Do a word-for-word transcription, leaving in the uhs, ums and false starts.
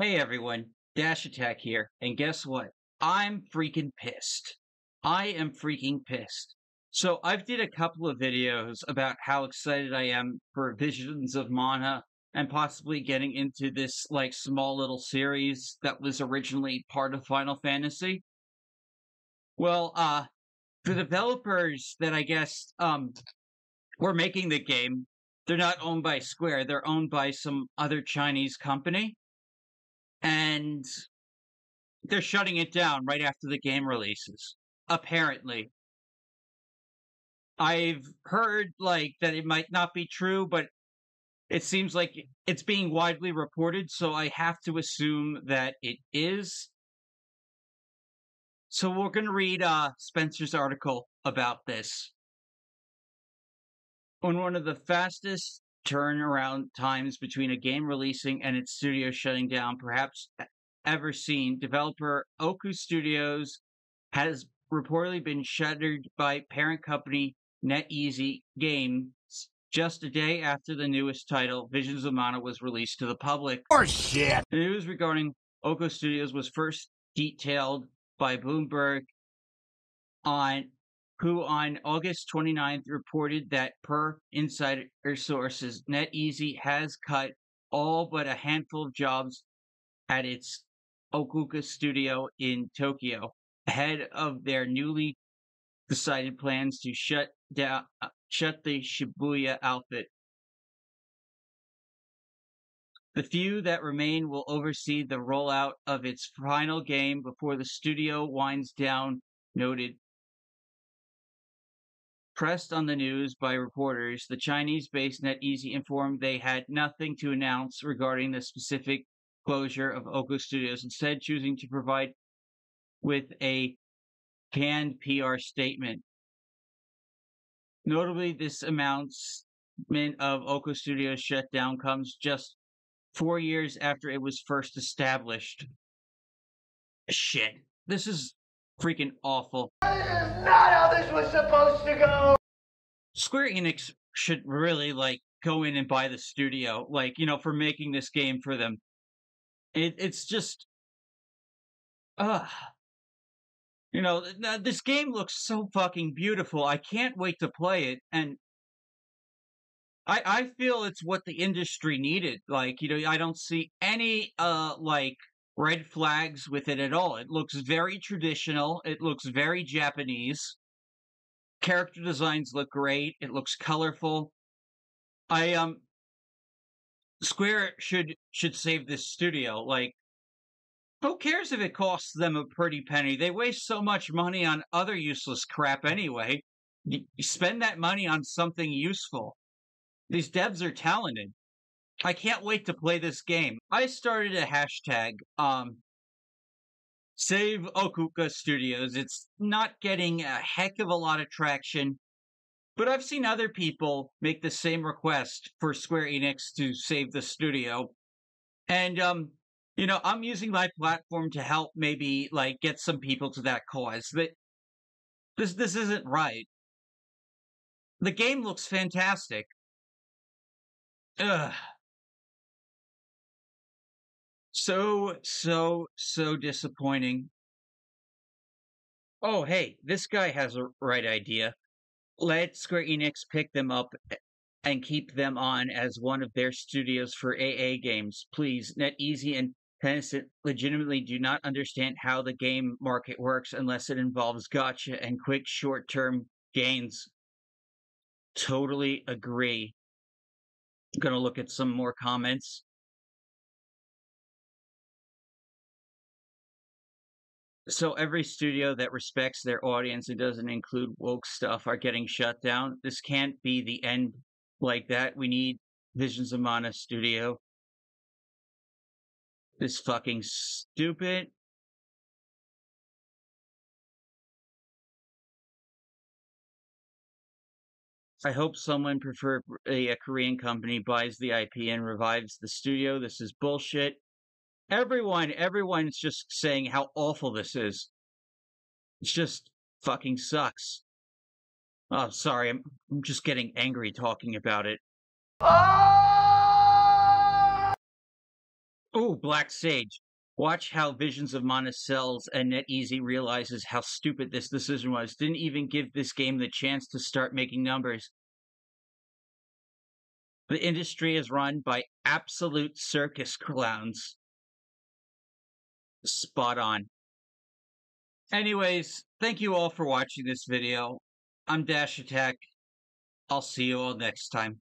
Hey everyone, Dash Attack here, and guess what? I'm freaking pissed. I am freaking pissed. So I've did a couple of videos about how excited I am for Visions of Mana and possibly getting into this like small little series that was originally part of Final Fantasy. Well, uh, the developers that I guess um, were making the game, they're not owned by Square, they're owned by some other Chinese company. And they're shutting it down right after the game releases, apparently. I've heard, like, that it might not be true, but it seems like it's being widely reported, so I have to assume that it is. So we're going to read uh, Spencer's article about this. On one of the fastest turnaround times between a game releasing and its studio shutting down perhaps ever seen, developer Ouka Studios has reportedly been shuttered by parent company NetEase Games just a day after the newest title, Visions of Mana, was released to the public. Oh shit! The news regarding Ouka Studios was first detailed by Bloomberg, on who on August twenty-ninth reported that, per insider sources, NetEase has cut all but a handful of jobs at its Ouka studio in Tokyo, ahead of their newly decided plans to shut down uh, shut the Shibuya outfit. The few that remain will oversee the rollout of its final game before the studio winds down, noted. Pressed on the news by reporters, the Chinese-based NetEase informed they had nothing to announce regarding the specific closure of Ouka Studios, instead choosing to provide with a canned P R statement. Notably, this announcement of Ouka Studios' shutdown comes just four years after it was first established. Shit. This is freaking awful. Not how this was supposed to go. Square Enix should really like go in and buy the studio, like, you know, for making this game for them. It, it's just, ah, uh, you know, this game looks so fucking beautiful. I can't wait to play it, and I I feel it's what the industry needed. Like, you know, I don't see any uh like. red flags with it at all. It looks very traditional. It looks very Japanese. Character designs look great. It looks colorful. I um, Square should should save this studio. Like, who cares if it costs them a pretty penny? They waste so much money on other useless crap anyway. You spend that money on something useful. These devs are talented. I can't wait to play this game. I started a hashtag, um, Save Ouka Studios. It's not getting a heck of a lot of traction, but I've seen other people make the same request for Square Enix to save the studio. And, um, you know, I'm using my platform to help maybe, like, get some people to that cause. But this, this isn't right. The game looks fantastic. Ugh. So, so, so disappointing. Oh, hey, this guy has a right idea. Let Square Enix pick them up and keep them on as one of their studios for A A games. Please, NetEase and Tencent legitimately do not understand how the game market works unless it involves gacha and quick short-term gains. Totally agree. Gonna look at some more comments. So every studio that respects their audience and doesn't include woke stuff are getting shut down. This can't be the end like that. We need Visions of Mana Studio. This fucking stupid. I hope someone, preferably a Korean company, buys the I P and revives the studio. This is bullshit. Everyone, everyone's just saying how awful this is. It just fucking sucks. Oh, sorry, I'm, I'm just getting angry talking about it. Ah! Oh, Black Sage. Watch how Visions of Mana sells and NetEase realizes how stupid this decision was. Didn't even give this game the chance to start making numbers. The industry is run by absolute circus clowns. Spot on. Anyways, thank you all for watching this video. I'm Dash Attack. I'll see you all next time.